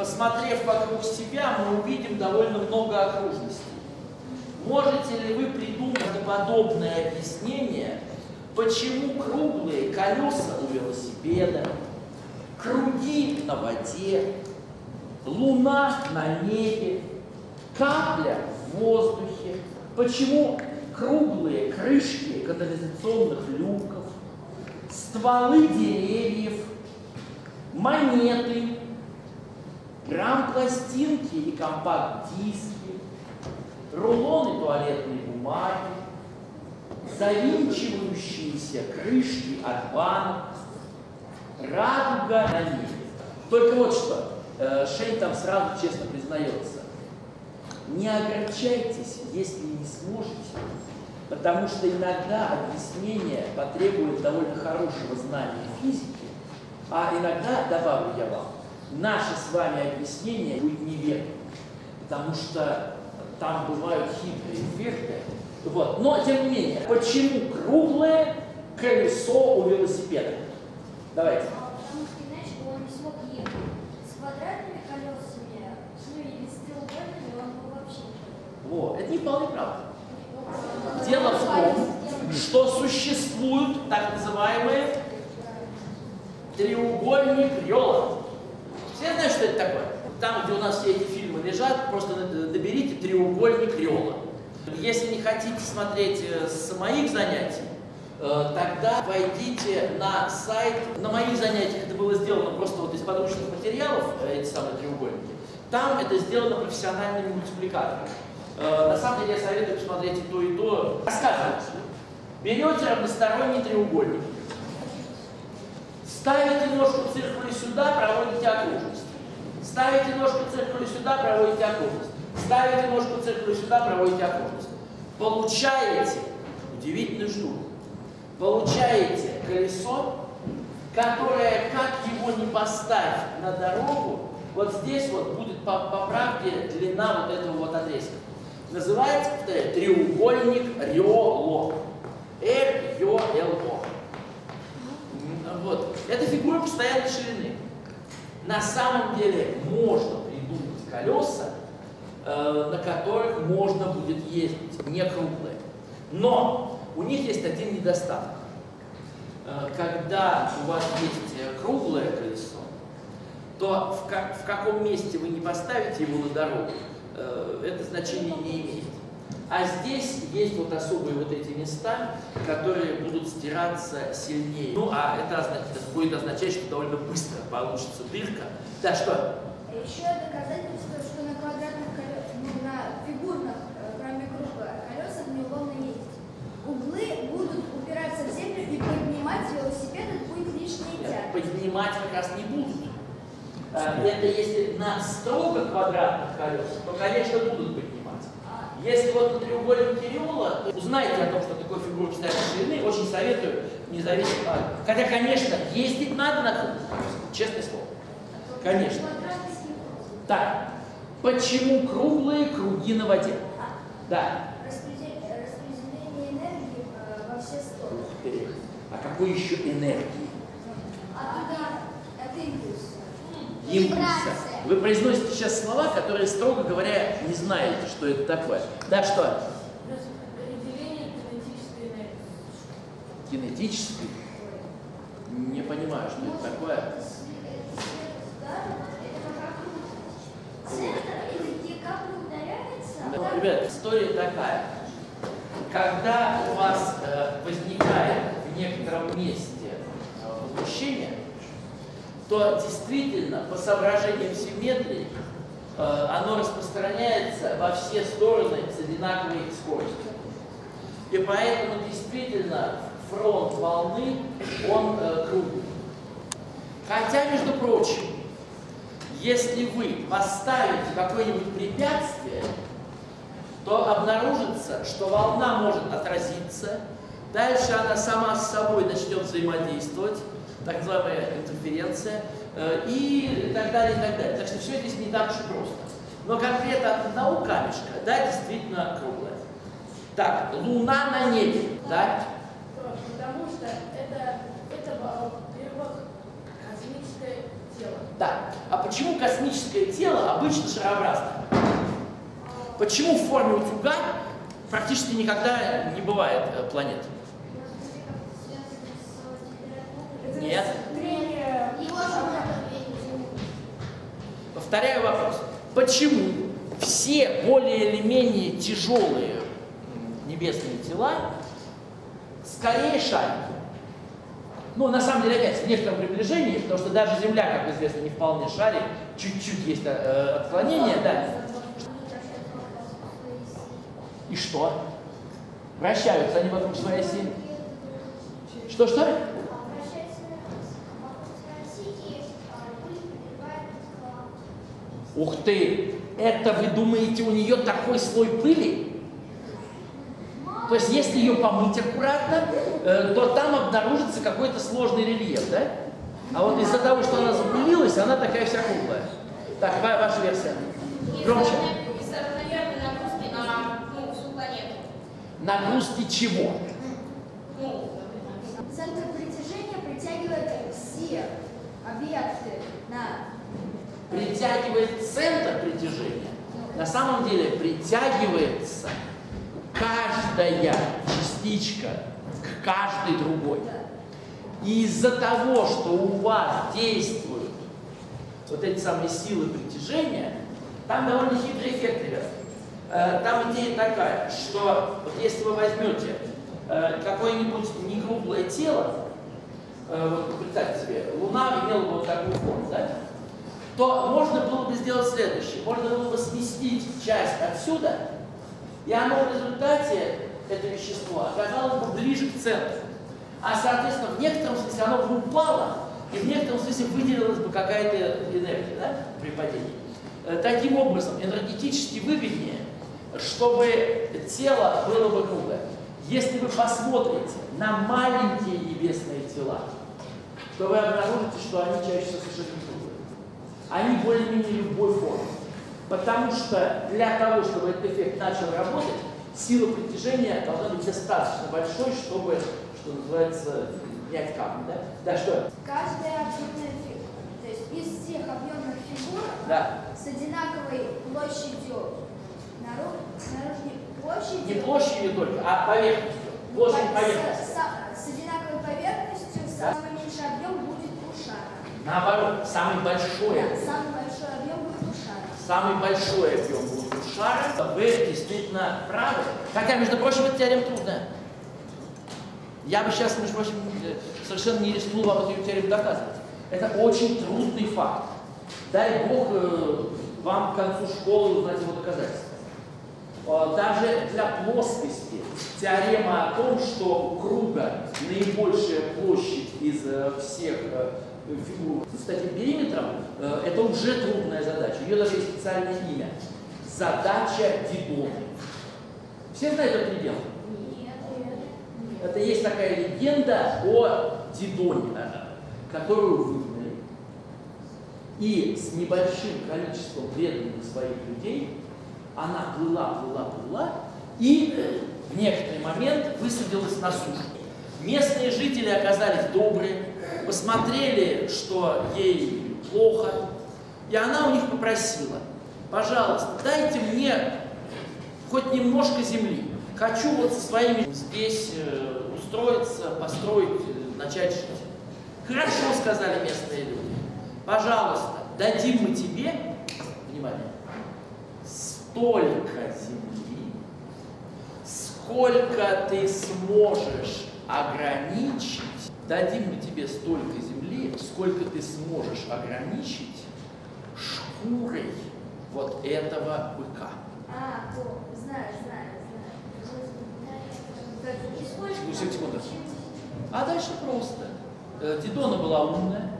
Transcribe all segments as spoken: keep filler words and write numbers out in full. Посмотрев вокруг себя, мы увидим довольно много окружностей. Можете ли вы придумать подобное объяснение, почему круглые колеса у велосипеда, круги на воде, луна на небе, капля в воздухе, почему круглые крышки канализационных люков, стволы деревьев, монеты, грамм-пластинки и компакт-диски, рулоны туалетной бумаги, завинчивающиеся крышки от банок, радуга на небе. Только вот что, Шень там сразу честно признается, не огорчайтесь, если не сможете, потому что иногда объяснение потребует довольно хорошего знания физики, а иногда, добавлю я вам, наше с вами объяснение будет неверным, потому что там бывают хитрые эффекты. Вот. Но, тем не менее, почему круглое колесо у велосипеда? Давайте. А, потому что иначе он не смог ехать. С квадратными колесами, ну или с треугольными, он был вообще не вот. Это не вполне правда. Дело в том, что существуют так называемые треугольник Реола. Все знают, что это такое? Там, где у нас все эти фильмы лежат, просто доберите треугольник Реола. Если не хотите смотреть с моих занятий, тогда войдите на сайт. На моих занятиях это было сделано просто вот из подручных материалов, эти самые треугольники. Там это сделано профессиональными мультипликаторами. На самом деле я советую посмотреть и то, и то. Рассказывайте. Берете равносторонний треугольник. Ставите ножку циркуля сюда, проводите окружность. Ставите ножку циркуля сюда, проводите окружность. Ставите ножку циркуля сюда, проводите окружность. Получаете удивительную штуку. Получаете колесо, которое, как его не поставь на дорогу, вот здесь вот будет по, по правде длина вот этого вот отрезка. Называется треугольник Реола. Р-Ё-Л-О. Вот. Эта фигура постоянной ширины. На самом деле можно придумать колеса, э, на которых можно будет ездить, не круглые. Но у них есть один недостаток. Э, когда у вас есть круглое колесо, то в, как, в каком месте вы не поставите его на дорогу, э, это значение не имеет. А здесь есть вот особые вот эти места, которые будут стираться сильнее. Ну, а это, это будет означать, что довольно быстро получится дырка. Да, что? Еще доказательство, что на квадратных колесах, ну, на фигурных, кроме круга, колесах неугольно есть. Углы будут упираться в землю и поднимать велосипед, это будет лишний тяг. Поднимать как раз не будут. Это если на строго квадратных колесах, то, конечно, будут поднимать. Если вот на треугольнике Реола, то узнаете о том, что такое фигура постоянной ширины, очень советую, независимо от... Хотя, конечно, ездить надо на круглых, честное слово. Конечно. Так, почему круглые круги на воде? Да. Распределение энергии во все стороны. А какой еще энергии? От импульса. Импульса. Вы произносите сейчас слова, которые, строго говоря, не знаете, что это такое. Да, что? Распределение кинетической энергии. Кинетической? Не понимаю, что это такое. Да, ребят, история такая. Когда у вас э, возникает в некотором месте э, возмущение, то действительно, по соображениям симметрии, э, оно распространяется во все стороны с одинаковой скоростью. И поэтому действительно фронт волны, он э, круглый. Хотя, между прочим, если вы поставите какое-нибудь препятствие, то обнаружится, что волна может отразиться, дальше она сама с собой начнет взаимодействовать, так называемая интерференция, и так далее, и так далее. Так что все здесь не так уж и просто. Но конкретно от одного камешка, да, действительно круглая. Так, луна на небе, да? Потому что это, это первое космическое тело. Да. А почему космическое тело обычно шарообразно? Почему в форме утюга практически никогда не бывает планет? Нет. Повторяю вопрос. Почему все более или менее тяжелые небесные тела скорее шарят? Ну, на самом деле, опять, в некотором приближении, потому что даже Земля, как известно, не вполне шарит, чуть-чуть есть э, отклонение, да. И что? Вращаются они вокруг своей оси. Что-что? Ух ты! Это, вы думаете, у нее такой слой пыли? То есть, если ее помыть аккуратно, э, то там обнаружится какой-то сложный рельеф, да? А вот из-за того, что она запылилась, она такая вся круглая. Так, какая ваша версия? Громче. Из-за равномерной нагрузки на, ну, всю планету. Нагрузки чего? Центр притяжения притягивает все объекты на... Притягивает центр притяжения. На самом деле притягивается... каждая частичка к каждой другой. И из-за того, что у вас действуют вот эти самые силы притяжения, там довольно хитрый эффект, ребят. Там идея такая, что вот если вы возьмете какое-нибудь некруглое тело, вот представьте себе, Луна имела бы вот такую форму, да? То можно было бы сделать следующее. Можно было бы сместить часть отсюда, и оно в результате, это вещество, оказалось бы ближе к центру. А, соответственно, в некотором смысле оно бы упало, и в некотором смысле выделилась бы какая-то энергия, да, при падении. Таким образом, энергетически выгоднее, чтобы тело было бы круглое. Если вы посмотрите на маленькие небесные тела, то вы обнаружите, что они чаще всего совершенно круглые. Они более-менее любой формы. Потому что для того, чтобы этот эффект начал работать, сила притяжения должна быть достаточно большой, чтобы, что называется, снять камни, да? Да, что? Каждая объемная фигура, то есть из всех объемных фигур, да, с одинаковой площадью, наружной площадью... Не площадью только, а поверхностью. Площадь поверхности. С, с, с одинаковой поверхностью, да, самый меньший объем будет у шара. Наоборот, самый большой. Да, самый большой объем будет у шара. Самый большой объем будет у шара, вы действительно правы. Хотя, между прочим, эта теорема трудная. Я бы сейчас, между прочим, совершенно не рискнул вам эту теорему доказывать. Это очень трудный факт. Дай Бог вам к концу школы узнать его доказательства. Даже для плоскости теорема о том, что у круга наибольшая площадь из всех фигуру с таким периметром, это уже трудная задача. Ее даже есть специальное имя. Задача Дидона. Все знают эту легенду? Нет, нет. Это есть такая легенда о Дидоне, которую выгнали. И с небольшим количеством преданных своих людей она плыла, плыла, плыла и в некоторый момент высадилась на сушу. Местные жители оказались добрые, посмотрели, что ей плохо, и она у них попросила: пожалуйста, дайте мне хоть немножко земли. Хочу вот со своими здесь устроиться, построить, начать жить. Хорошо, сказали местные люди. Пожалуйста, дадим мы тебе, внимание, столько земли, сколько ты сможешь ограничить. Дадим мы тебе столько земли, сколько ты сможешь ограничить шкурой вот этого быка. А, о, знаю, знаю, знаю. Сколько секунд? А дальше просто. Дидона была умная.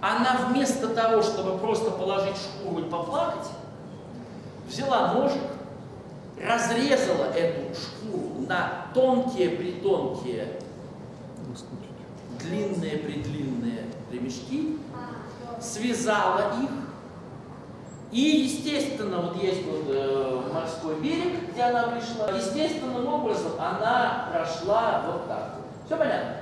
Она вместо того, чтобы просто положить шкуру и поплакать, взяла ножик, разрезала эту шкуру на тонкие-притонкие, длинные-предлинные ремешки, связала их, и, естественно, вот есть вот э, морской берег, где она пришла, естественным образом она прошла вот так. Все понятно?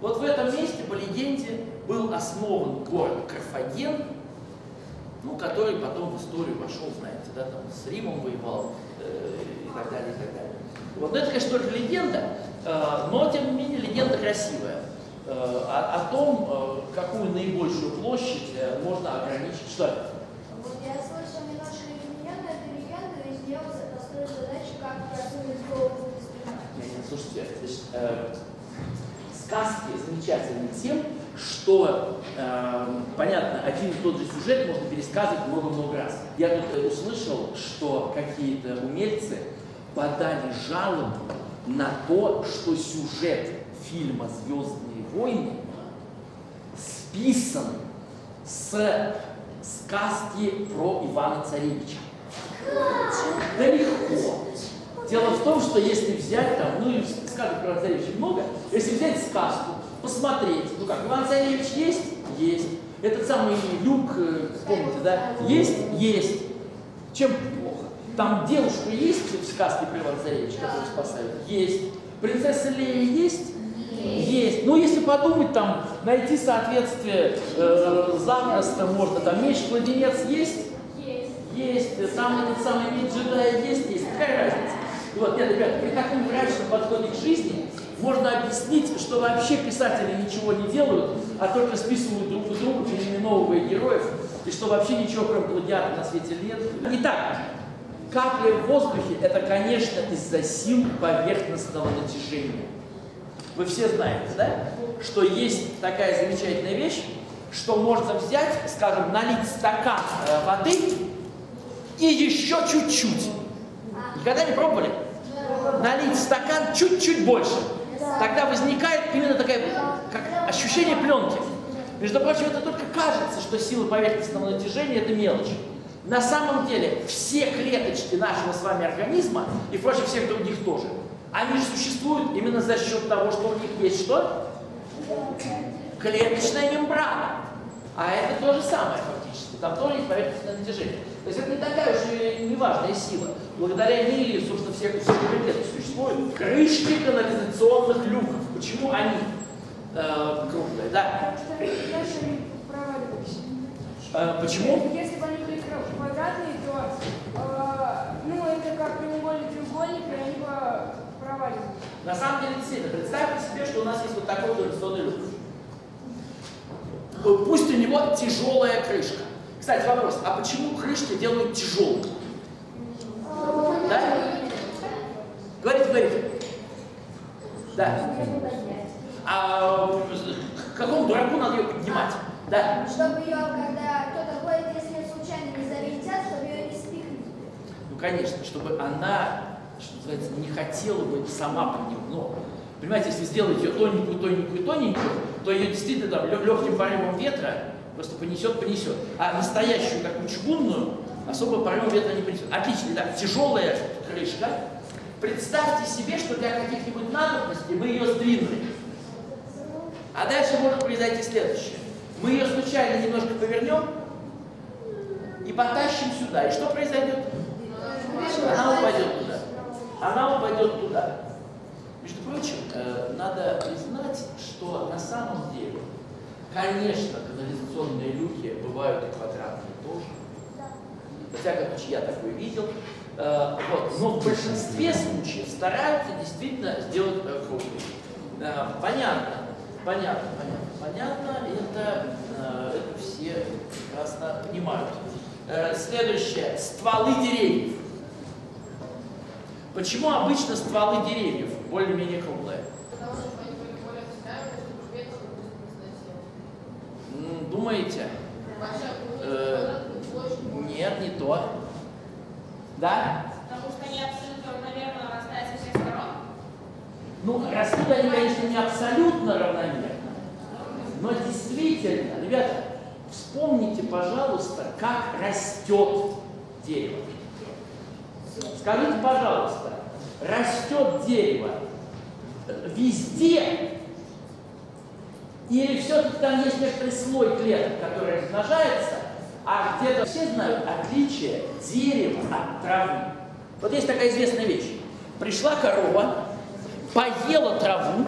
Вот в этом месте, по легенде, был основан город Карфаген, ну, который потом в историю вошел, знаете, да, там с Римом воевал э, и так далее, и так далее. Вот это, конечно, только легенда, э, но, тем не менее, легенда красивая. Э, о, о том, э, какую наибольшую площадь э, можно ограничить. Что это? Вот я слышал немножко легенду, эту легенду, и сделал простую задачу, как просунуть голову из пина. Слушайте, значит, э, сказки замечательны тем, что, э, понятно, один и тот же сюжет можно пересказывать много-много раз. Я тут услышал, что какие-то умельцы подали жалобу на то, что сюжет фильма «Звездные войны» списан с сказки про Ивана Царевича. Да легко. Дело в том, что если взять там, ну и сказок про Ивана Царевича много, если взять сказку, посмотреть, ну как, Иван Царевич есть? Есть. Этот самый люк, помните, да? Есть? Есть. Чем плохо? Там девушка есть в сказке про Ивана Царевича, которую спасают? Есть. Принцесса Лея есть? Есть. Есть. Ну, если подумать, там, найти соответствие э, запросто можно. Там меч-кладенец есть? Есть. Есть. Там этот самый меч-джедай есть? Есть. Какая разница? Вот, нет, ребята, при таком мрачном подходе к жизни можно объяснить, что вообще писатели ничего не делают, а только списывают друг у друга, переименовывая героев, и что вообще ничего кроме плагиата на свете нет. Итак, капли в воздухе – это, конечно, из-за сил поверхностного натяжения. Вы все знаете, да, что есть такая замечательная вещь, что можно взять, скажем, налить стакан воды и еще чуть-чуть. Никогда не пробовали? Налить стакан чуть-чуть больше. Тогда возникает именно такое как ощущение пленки. Между прочим, это только кажется, что сила поверхностного натяжения – это мелочь. На самом деле все клеточки нашего с вами организма и, впрочем, всех других тоже, они же существуют именно за счет того, что у них есть что? Клеточная мембрана. А это то же самое фактически. Там тоже есть поверхностное натяжение. То есть это не такая уж и неважная сила. Благодаря ней, собственно, все клетки существуют. Крышки канализационных люков. Почему они э, крупные? Да? Э, почему? Если бы они были квадратные, то э, ну, это как треугольник, треугольник, и они бы проваливались. На самом деле, действительно, представьте себе, что у нас есть вот такой канализационный люк. Пусть у него тяжелая крышка. Кстати, вопрос, а почему крышки делают тяжелые? Да? Говорите, говорите. Да. А какому дураку надо ее поднимать? Да. Чтобы ее, когда кто-то ходит, если случайно не завинтят, чтобы ее не спихнуть. Ну, конечно, чтобы она, что называется, не хотела бы сама поднимать. Но, понимаете, если сделать ее тоненькую, тоненькую, тоненькую, то ее действительно там легким порывом ветра просто понесет, понесет. А настоящую такую чугунную особо порывом ветра не принесет. Отлично, так, тяжелая крышка. Представьте себе, что для каких-нибудь надобностей мы ее сдвинули. А дальше может произойти следующее. Мы ее случайно немножко повернем и потащим сюда. И что произойдет? Она упадет туда. Она упадет туда. Между прочим, надо признать, что на самом деле, конечно, канализационные люки бывают и квадратные тоже. Во всяком случае, я такое видел. Вот. Но в большинстве случаев стараются действительно сделать круглый. Понятно, понятно, понятно, понятно. Это, это все прекрасно понимают. Следующее. Стволы деревьев. Почему обычно стволы деревьев более-менее круглые? Потому что они были более встраиваемы, чтобы ветер не сносил. Думаете? Нет, не то. Да? Потому что они абсолютно равномерно растают со всех сторон. Ну, растут они, конечно, не абсолютно равномерно. Но действительно, ребята, вспомните, пожалуйста, как растет дерево. Скажите, пожалуйста, растет дерево везде? Или все-таки там есть некоторый слой клеток, который размножается? А где-то все знают отличие дерева от травы. Вот есть такая известная вещь. Пришла корова, поела траву,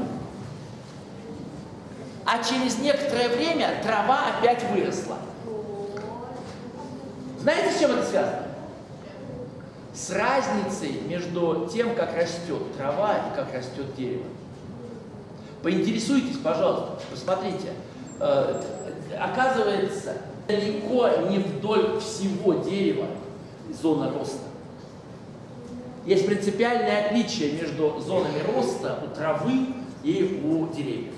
а через некоторое время трава опять выросла. Знаете, с чем это связано? С разницей между тем, как растет трава и как растет дерево. Поинтересуйтесь, пожалуйста, посмотрите. Оказывается, далеко не вдоль всего дерева зона роста. Есть принципиальное отличие между зонами роста у травы и у деревьев.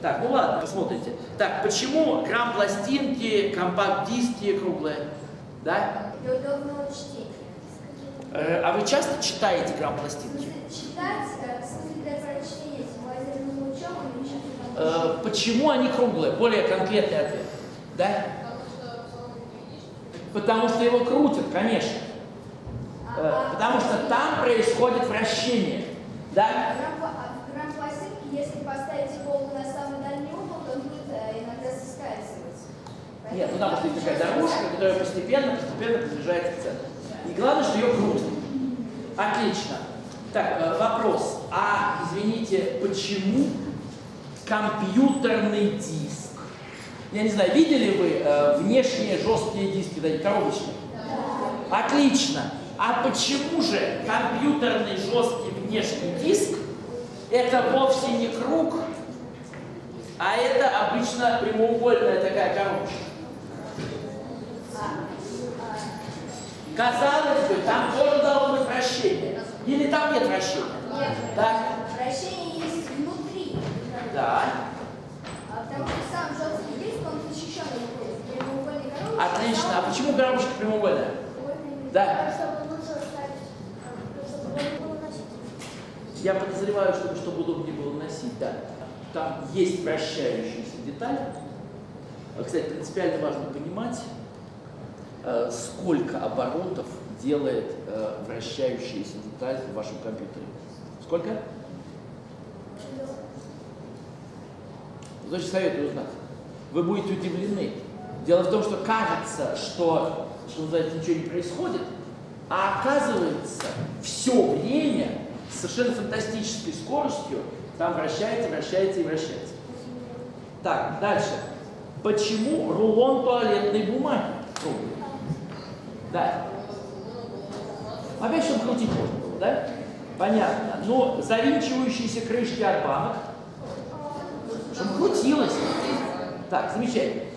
Так, ну ладно, посмотрите. Так, почему грамм-пластинки, компакт-диски круглые? Да? Для удобного чтения. Э, а вы часто читаете грамм-пластинки? Читать, в смысле, для прочтения. Э, почему они круглые? Более конкретный ответ. Да? Потому что его крутят, конечно. А, э, потому что там происходит вращение. Да? В грамм-пластинке, если поставить иголку на самый дальний угол, то он будет иногда соскальзывать. Нет, ну там стоит такая дорожка, которая постепенно, постепенно приближается к центру. И главное, что ее крутят. Отлично. Так, вопрос. А, извините, почему компьютерный диск? Я не знаю, видели вы э, внешние жесткие диски, да, коробочные? Да. Отлично. А почему же компьютерный жесткий внешний диск это вовсе не круг, а это обычно прямоугольная такая коробочка? Казалось бы, там тоже должно быть вращение. Или там нет вращения? Нет. Да? Вращение есть внутри. Да. А потому что сам жесткий диск, он защищен от прямоугольной коробочки. Отлично. А почему коробочка прямоугольная? Да. Я подозреваю, что чтобы удобнее было носить, да. Там есть вращающаяся деталь. Кстати, принципиально важно понимать, сколько оборотов делает э, вращающаяся деталь в вашем компьютере. Сколько? Значит, советую узнать. Вы будете удивлены. Дело в том, что кажется, что, что называется, ничего не происходит, а оказывается, все время с совершенно фантастической скоростью там вращается, вращается и вращается. Так, дальше. Почему рулон туалетной бумаги круглый? Да. Опять что-то крутить можно было, да? Понятно. Но завинчивающиеся крышки от банок, чтобы крутилось. Так, замечательно.